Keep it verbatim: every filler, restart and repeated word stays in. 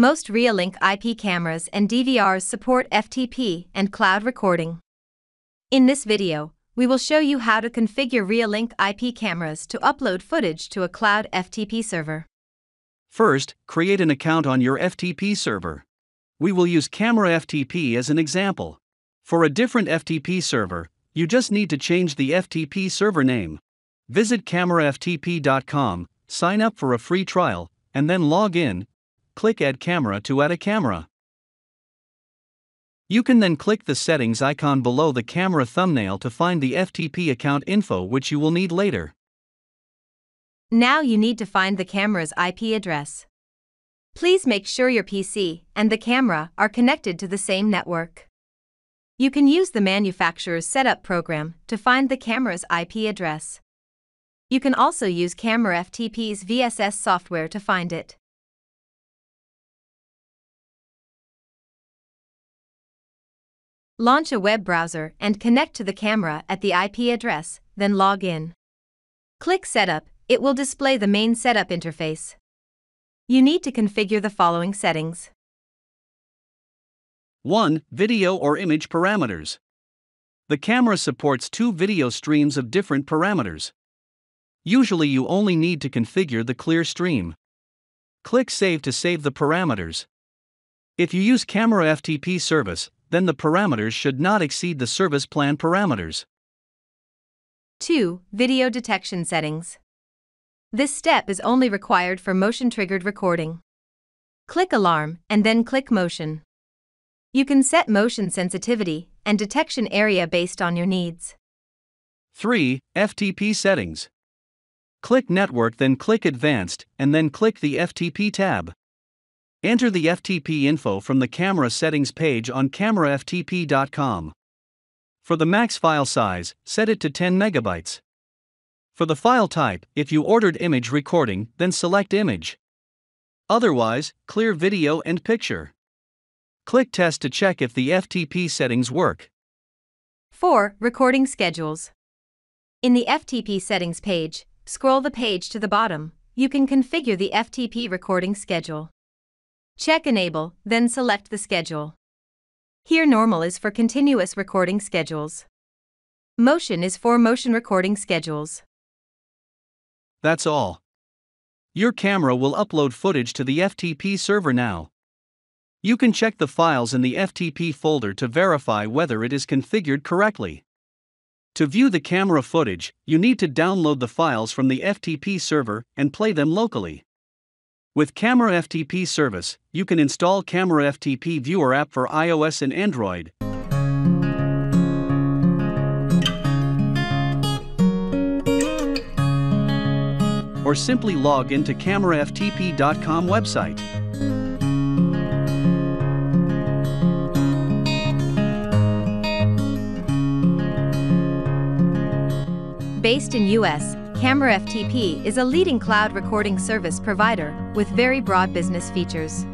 Most Reolink I P cameras and D V Rs support F T P and cloud recording. In this video, we will show you how to configure Reolink I P cameras to upload footage to a cloud F T P server. First, create an account on your F T P server. We will use Camera F T P as an example. For a different F T P server, you just need to change the F T P server name. Visit camera F T P dot com, sign up for a free trial, and then log in. Click Add Camera to add a camera. You can then click the settings icon below the camera thumbnail to find the F T P account info, which you will need later. Now you need to find the camera's I P address. Please make sure your P C and the camera are connected to the same network. You can use the manufacturer's setup program to find the camera's I P address. You can also use Camera F T P's V S S software to find it. Launch a web browser and connect to the camera at the I P address, then log in. Click Setup. It will display the main setup interface. You need to configure the following settings. one. Video or image parameters. The camera supports two video streams of different parameters. Usually you only need to configure the clear stream. Click Save to save the parameters. If you use Camera F T P service, then the parameters should not exceed the service plan parameters. two. Video detection settings. This step is only required for motion-triggered recording. Click Alarm and then click Motion. You can set motion sensitivity and detection area based on your needs. three. F T P settings. Click Network, then click Advanced, and then click the F T P tab. Enter the F T P info from the camera settings page on camera F T P dot com. For the max file size, set it to ten megabytes. For the file type, if you ordered image recording, then select image. Otherwise, clear video and picture. Click Test to check if the F T P settings work. four. Recording schedules. In the F T P settings page, scroll the page to the bottom. You can configure the F T P recording schedule. Check Enable, then select the schedule. Here Normal is for continuous recording schedules. Motion is for motion recording schedules. That's all. Your camera will upload footage to the F T P server now. You can check the files in the F T P folder to verify whether it is configured correctly. To view the camera footage, you need to download the files from the F T P server and play them locally. With Camera F T P service, you can install Camera F T P Viewer app for iOS and Android. Or simply log into camera F T P dot com website. Based in U S, Camera F T P is a leading cloud recording service provider with very broad business features.